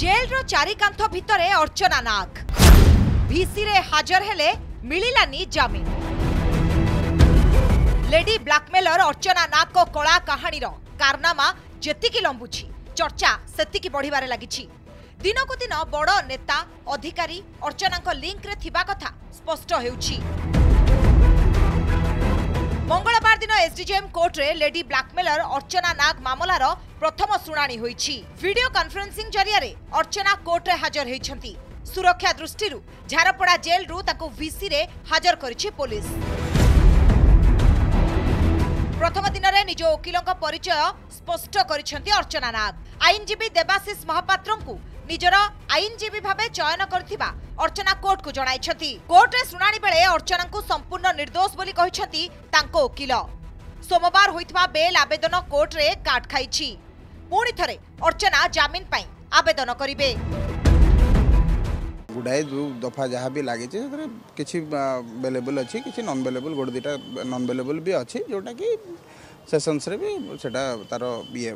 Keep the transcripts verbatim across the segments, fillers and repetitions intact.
Jail रो चारी कांथ भितरे अर्चना नाग VC रे हाजर हेले मिलिलानी जमीन। लेडी ब्लैकमेलर अर्चना नाग को कला कहानी रो कारनामा जेतिकी लंबुची चर्चा सेतिकी बढ़िबारे लागिची। दिनकु दिन बड़ नेता अधिकारी अर्चना लिंक रे थिबा कथा स्पष्ट हेउची। मंगलवार दिन एसडीजेएम कोर्ट रे लेडी ब्लैकमेलर अर्चना नाग मामलार प्रथम शुणाणी होईछि। वीडियो कॉन्फ्रेंसिंग जरिया रे अर्चना कोर्ट रे हाजर हेछंती। सुरक्षा दृष्टि रु झारपड़ा जेल रु ताको वीसी रे हाजर करिछि पुलिस। प्रथम दिन रे निज वकिलक परिचय स्पष्ट करिछंती अर्चना नाग। आईनजीवी देवाशीष महापात्रंकु निजर आईनजीवी भाबे चयन करथिबा अर्चना कोर्ट को जणाइछंती। कोर्ट रे सुनाणी बेले अर्चना को संपूर्ण निर्दोष बोली कहिछंती तांको वकील। सोमवार होइतबा बेल आवेदन कोर्ट रे काट खाइछि। पुणी थरे अर्चना जमीन पई आवेदन करिवे। गुडाई जो दफा जहा भी लागे छै तरे किछि अवेलेबल अछि किछि नॉन अवेलेबल गोड दिटा नॉन अवेलेबल भी अछि जोटा कि सेसन्स रे भी सेटा तार बीए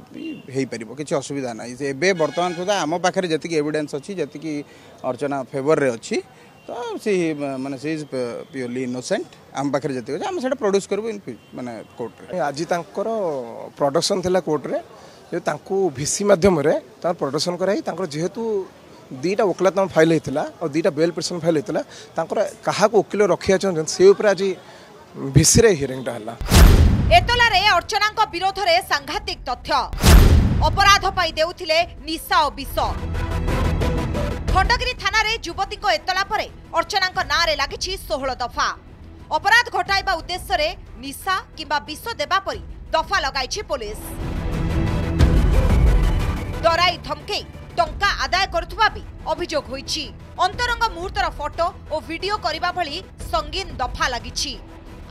हेई परिबो किछि असुविधा नै। एबे वर्तमान सुधा आम पाखरे जति कि एविडेंस अछि जति कि अर्चना फेवर रे अछि तो सी माने सी इज प्योरली इनोसेंट। आम पाखरे जति अछि हम सेटा प्रोड्यूस करबो इन माने कोर्ट रे। आज तांकर प्रोडक्शन थिला कोर्ट रे जे तांकू वीसी माध्यम रे तार प्रोडक्शन कराई तांकर जेहेतु दीटा वकिलातम फाइल हेतला और दीटा बेल पिटिशन फाइल हेतला तांकर काहा को वकिल रखिया छन से ऊपर आज वीसी रे हियरिंग टा हला। एतला रे अर्चना को विरोध रे सांघातिक तथ्य अपराध पाई देउथिले निशा और विष। खंडगिरी थाना रे युवती को एतला परे अर्चना को ना रे लागिछि सोलह दफा। अपराध घटाइबा उद्देश्य रे निशा किबा विष देबा परी दफा लगाइछि पुलिस। डराई धमके टंका आदाय करुथबा भी अभियोग होइछि। अंतरंग मुहूर्तर फोटो और वीडियो करिबा भली संगीन दफा लागिछि।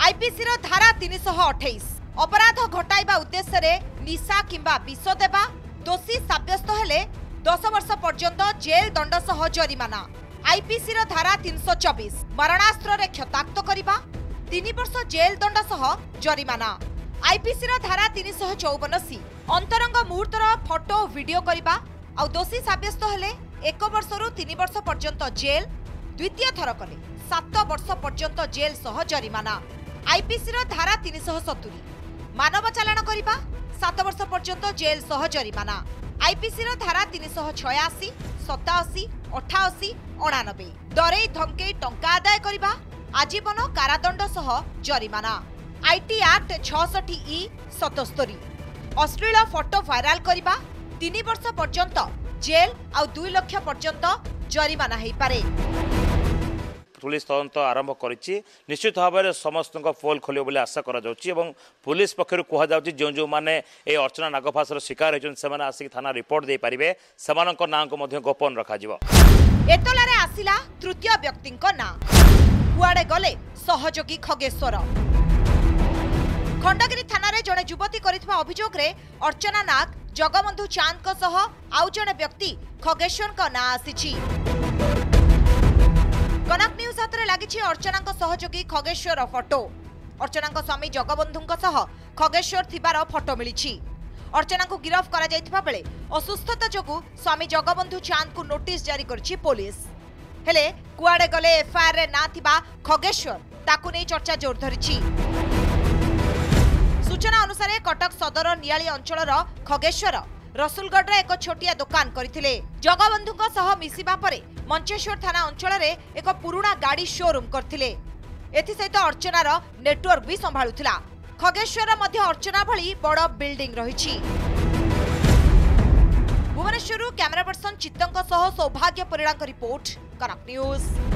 आईपीसी रो धारा तीन सौ अट्ठाईस अपराध घटाइबा उद्देश्य रे निशा किंबा विष देबा दोषी साब्यस्त हेले दस वर्ष पर्यंत जेल दंड सह जरिमाना। आईपीसी रो धारा तीन सौ चौबीस मारणास्त्र रे क्षताक्त करिबा तीन वर्ष जेल दंड सह जरिमाना। आईपीसी रो धारा तीन सौ चौवन सी अंतरंग मुहूर्तर फोटो वीडियो करिबा आ दोषी साब्यस्त हेले एक वर्ष रु तीन वर्ष पर्यंत जेल द्वितीय थर कले सात वर्ष पर्यंत जेल सह जरिमाना। आईपीसी रो धारा तीन सौ सत्तर मानव चालान करिबा सात वर्ष पर्यंत जेल सह जरिमाना। आईपीसी रो धारा तीन सौ छियासी सतासी अठासी अणानबे डरे धमके टंका आदाय करिबा आजीवन कारादंड सह जरिमाना। आईटी एक्ट छियासठ ई सतहत्तर अश्लील फोटो वायरल करिबा तीन वर्ष पर्यंत जेल आ दो लाख पर्यंत जरिमाना हेई पारे। पुलिस तदंत आरंभ करिछि। निश्चित भाव में समस्त पोल खोल बोली आशा करा जाउछि एवं पुलिस पक्षर कह जाउछि जो जो माने ए अर्चना नागफासर शिकार होइछन से माने आसी थाना रिपोर्ट दे पारिबे समानक नाम को मध्ये गोपन रखा जिवो। एतला रे आसिला तृतीय व्यक्ति को ना कुआडे गले सहयोगी खगेश्वर। खंडगिरी थाना रे जने युवती करितबा अभियोग रे अर्चना नाग जगबंधु चांद को सह आउ जने व्यक्ति खगेश्वर को ना आसीछि। कनक न्यूज हाथ में लगी अर्चना सहयोगी खगेश्वर फोटो अर्चना स्वामी जगबंधु खगेश्वर थिबार फोटो मिली। अर्चना को गिरफ्त करा बेले असुस्थता जोगु स्वामी जगबंधु चांद को नोटिस जारी करछि पुलिस। हेले कुआडे गले एफआईआर रे ना थिबा खगेश्वर ताकु नै चर्चा जोर धरिछि। सूचना अनुसार कटक सदर नियाली अंचल खगेश्वर रसुलगढ़ एक छोटिया दुकान करथिले। जगबंधु सह मिसिबा परे मंचेश्वर थाना अंचल रे एक पुराणा गाड़ी शोरूम करथिले। एथि सहित अर्चनार नेटवर्क भी संभालुथिला। खगेश्वर मध्य अर्चना भली बड़ बिल्डिंग रहिछि। भुवनेश्वर कैमरा पर्सन चित्तंक सह सौभाग्य परिणाम रिपोर्ट कनक न्यूज।